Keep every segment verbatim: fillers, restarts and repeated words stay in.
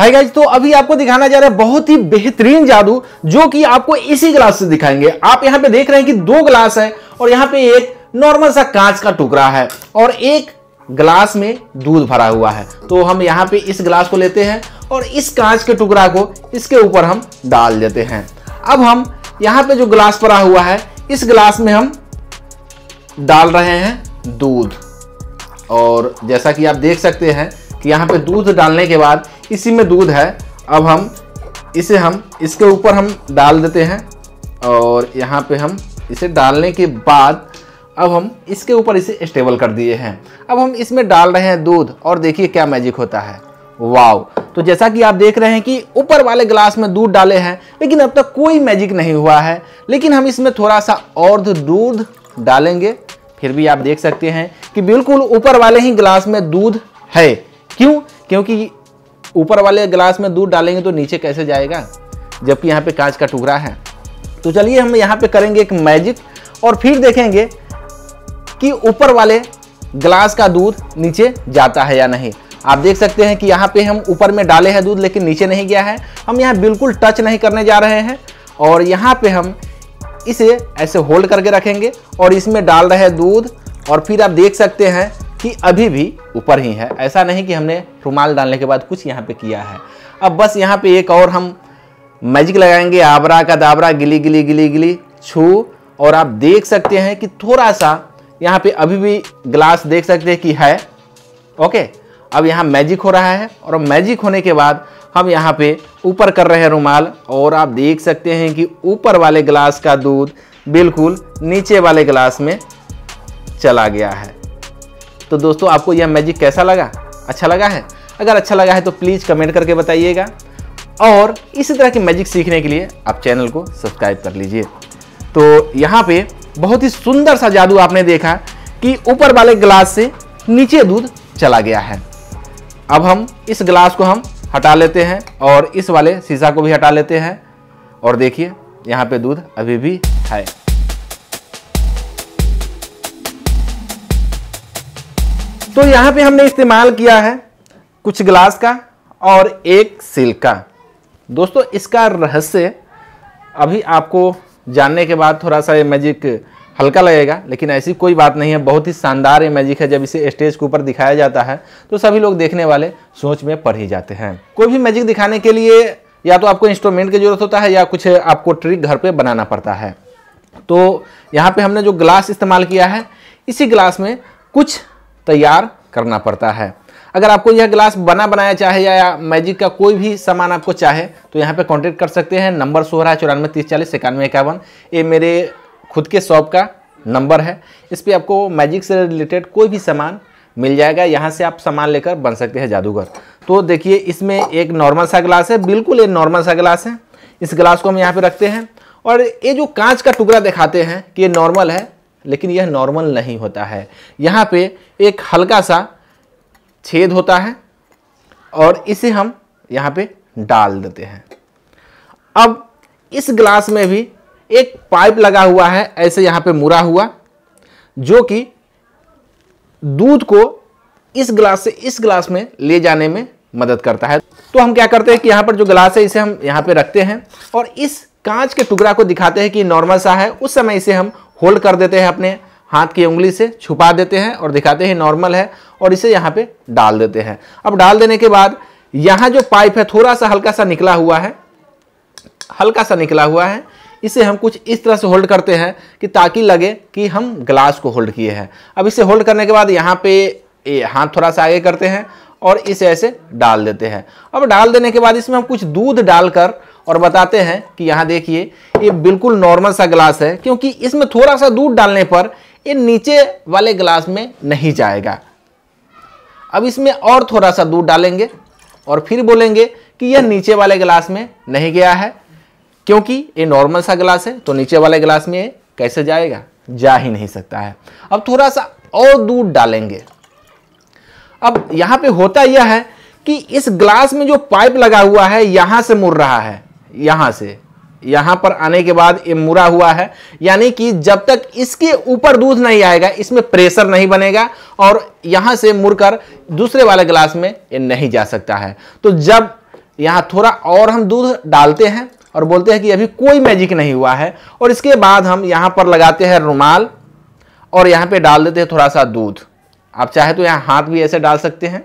Hi guys, तो अभी आपको दिखाना जा रहा है बहुत ही बेहतरीन जादू जो कि आपको इसी ग्लास से दिखाएंगे। आप यहाँ पे देख रहे हैं कि दो ग्लास है और यहाँ पे एक नॉर्मल सा कांच का टुकड़ा है और एक ग्लास में दूध भरा हुआ है। तो हम यहाँ पे इस ग्लास को लेते हैं और इस कांच के टुकड़ा को इसके ऊपर हम डाल देते हैं। अब हम यहाँ पे जो ग्लास भरा हुआ है इस ग्लास में हम डाल रहे हैं दूध, और जैसा कि आप देख सकते हैं कि यहाँ पे दूध डालने के बाद इसी में दूध है। अब हम इसे हम इसके ऊपर हम डाल देते हैं और यहाँ पे हम इसे डालने के बाद अब हम इसके ऊपर इसे स्टेबल कर दिए हैं। अब हम इसमें डाल रहे हैं दूध और देखिए क्या मैजिक होता है। वाव! तो जैसा कि आप देख रहे हैं कि ऊपर वाले ग्लास में दूध डाले हैं लेकिन अब तक कोई मैजिक नहीं हुआ है, लेकिन हम इसमें थोड़ा सा और दूध डालेंगे फिर भी आप देख सकते हैं कि बिल्कुल ऊपर वाले ही ग्लास में दूध है। क्यों? क्योंकि ऊपर वाले ग्लास में दूध डालेंगे तो नीचे कैसे जाएगा, जबकि यहाँ पे कांच का टुकड़ा है। तो चलिए हम यहाँ पे करेंगे एक मैजिक और फिर देखेंगे कि ऊपर वाले ग्लास का दूध नीचे जाता है या नहीं। आप देख सकते हैं कि यहाँ पे हम ऊपर में डाले हैं दूध लेकिन नीचे नहीं गया है। हम यहाँ बिल्कुल टच नहीं करने जा रहे हैं और यहाँ पे हम इसे ऐसे होल्ड करके रखेंगे और इसमें डाल रहे हैं दूध, और फिर आप देख सकते हैं कि अभी भी ऊपर ही है। ऐसा नहीं कि हमने रुमाल डालने के बाद कुछ यहाँ पे किया है। अब बस यहाँ पे एक और हम मैजिक लगाएंगे, आबरा का दाबरा, गिली गिली गिली गिली छू, और आप देख सकते हैं कि थोड़ा सा यहाँ पे अभी भी ग्लास देख सकते हैं कि है। ओके, अब यहाँ मैजिक हो रहा है और मैजिक होने के बाद हम यहाँ पे ऊपर कर रहे हैं रुमाल और आप देख सकते हैं कि ऊपर वाले ग्लास का दूध बिल्कुल नीचे वाले ग्लास में चला गया है। तो दोस्तों, आपको यह मैजिक कैसा लगा? अच्छा लगा है? अगर अच्छा लगा है तो प्लीज़ कमेंट करके बताइएगा, और इसी तरह की मैजिक सीखने के लिए आप चैनल को सब्सक्राइब कर लीजिए। तो यहाँ पे बहुत ही सुंदर सा जादू आपने देखा कि ऊपर वाले ग्लास से नीचे दूध चला गया है। अब हम इस ग्लास को हम हटा लेते हैं और इस वाले शीशा को भी हटा लेते हैं, और देखिए यहाँ पे दूध अभी भी है। तो यहाँ पे हमने इस्तेमाल किया है कुछ ग्लास का और एक सिल्क का। दोस्तों, इसका रहस्य अभी आपको जानने के बाद थोड़ा सा ये मैजिक हल्का लगेगा, लेकिन ऐसी कोई बात नहीं है। बहुत ही शानदार ये मैजिक है। जब इसे स्टेज के ऊपर दिखाया जाता है तो सभी लोग देखने वाले सोच में पड़ ही जाते हैं। कोई भी मैजिक दिखाने के लिए या तो आपको इंस्ट्रूमेंट की जरूरत होता है या कुछ आपको ट्रिक घर पर बनाना पड़ता है। तो यहाँ पर हमने जो ग्लास इस्तेमाल किया है इसी ग्लास में कुछ तैयार करना पड़ता है। अगर आपको यह ग्लास बना बनाया चाहे या मैजिक का कोई भी सामान आपको चाहे तो यहाँ पे कांटेक्ट कर सकते हैं। नंबर शो रहा है चौरानवे तीस चालीस इक्यानवे इक्यावन, ये मेरे खुद के शॉप का नंबर है। इस पर आपको मैजिक से रिलेटेड कोई भी सामान मिल जाएगा। यहाँ से आप सामान लेकर बन सकते हैं जादूगर। तो देखिए, इसमें एक नॉर्मल सा ग्लास है, बिल्कुल ये नॉर्मल सा ग्लास है। इस ग्लास को हम यहाँ पर रखते हैं और ये जो कांच का टुकड़ा दिखाते हैं कि ये नॉर्मल है, लेकिन यह नॉर्मल नहीं होता है। यहाँ पे एक हल्का सा छेद होता है और इसे हम यहाँ पे डाल देते हैं। अब इस ग्लास में भी एक पाइप लगा हुआ है, ऐसे यहाँ पे मुड़ा हुआ, जो कि दूध को इस ग्लास से इस ग्लास में ले जाने में मदद करता है। तो हम क्या करते हैं कि यहाँ पर जो ग्लास है इसे हम यहाँ पे रखते हैं और इस कांच के टुकड़ा को दिखाते हैं कि नॉर्मल सा है। उस समय इसे हम होल्ड कर देते हैं, अपने हाथ की उंगली से छुपा देते हैं और दिखाते हैं नॉर्मल है, और इसे यहाँ पे डाल देते हैं। अब डाल देने के बाद यहाँ जो पाइप है थोड़ा सा हल्का सा निकला हुआ है, हल्का सा निकला हुआ है, इसे हम कुछ इस तरह से होल्ड करते हैं कि ताकि लगे कि हम ग्लास को होल्ड किए हैं। अब इसे होल्ड करने के बाद यहाँ पे हाथ थोड़ा सा आगे करते हैं और इसे ऐसे डाल देते हैं। अब डाल देने के बाद इसमें हम कुछ दूध डालकर और बताते हैं कि यहाँ देखिए ये बिल्कुल नॉर्मल सा ग्लास है, क्योंकि इसमें थोड़ा सा दूध डालने पर ये नीचे वाले ग्लास में नहीं जाएगा। अब इसमें और थोड़ा सा दूध डालेंगे और फिर बोलेंगे कि यह नीचे वाले ग्लास में नहीं गया है, क्योंकि ये नॉर्मल सा ग्लास है तो नीचे वाले ग्लास में ये कैसे जाएगा, जा ही नहीं सकता है। अब थोड़ा सा और दूध डालेंगे। अब यहाँ पे होता यह है कि इस ग्लास में जो पाइप लगा हुआ है यहाँ से मुड़ रहा है, यहाँ से यहाँ पर आने के बाद ये मुड़ा हुआ है, यानी कि जब तक इसके ऊपर दूध नहीं आएगा इसमें प्रेशर नहीं बनेगा और यहाँ से मुड़कर दूसरे वाले ग्लास में ये नहीं जा सकता है। तो जब यहाँ थोड़ा और हम दूध डालते हैं और बोलते हैं कि अभी कोई मैजिक नहीं हुआ है। और इसके बाद हम यहाँ पर लगाते हैं रुमाल और यहाँ पे डाल देते हैं थोड़ा सा दूध। आप चाहे तो यहाँ हाथ भी ऐसे डाल सकते हैं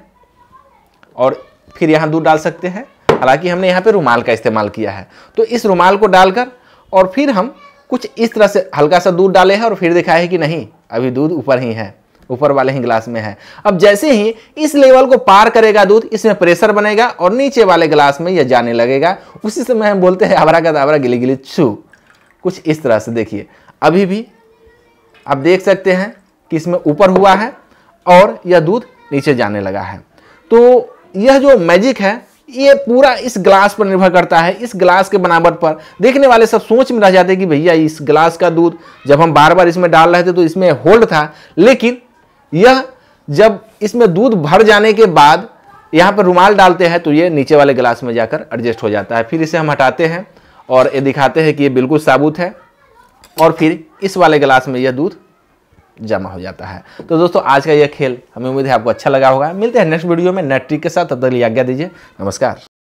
और फिर यहाँ दूध डाल सकते हैं। हालांकि हमने यहाँ पे रुमाल का इस्तेमाल किया है, तो इस रुमाल को डालकर और फिर हम कुछ इस तरह से हल्का सा दूध डाले हैं और फिर देखा है कि नहीं अभी दूध ऊपर ही है, ऊपर वाले ही गिलास में है। अब जैसे ही इस लेवल को पार करेगा दूध, इसमें प्रेशर बनेगा और नीचे वाले गिलास में यह जाने लगेगा। उसी समय हम बोलते हैं अबरा का दाबरा गिली गिली छू, कुछ इस तरह से। देखिए अभी भी आप देख सकते हैं कि इसमें ऊपर हुआ है और यह दूध नीचे जाने लगा है। तो यह जो मैजिक है ये पूरा इस ग्लास पर निर्भर करता है, इस ग्लास के बनावट पर। देखने वाले सब सोच में रह जाते हैं कि भैया इस ग्लास का दूध जब हम बार बार इसमें डाल रहे थे तो इसमें होल्ड था, लेकिन यह जब इसमें दूध भर जाने के बाद यहाँ पर रुमाल डालते हैं तो ये नीचे वाले गिलास में जाकर एडजस्ट हो जाता है। फिर इसे हम हटाते हैं और ये दिखाते हैं कि ये बिल्कुल साबुत है और फिर इस वाले गिलास में यह दूध जमा हो जाता है। तो दोस्तों आज का यह खेल हमें उम्मीद है आपको अच्छा लगा होगा। मिलते हैं नेक्स्ट वीडियो में नेट ट्रिक के साथ, तब तक आज्ञा दीजिए, नमस्कार।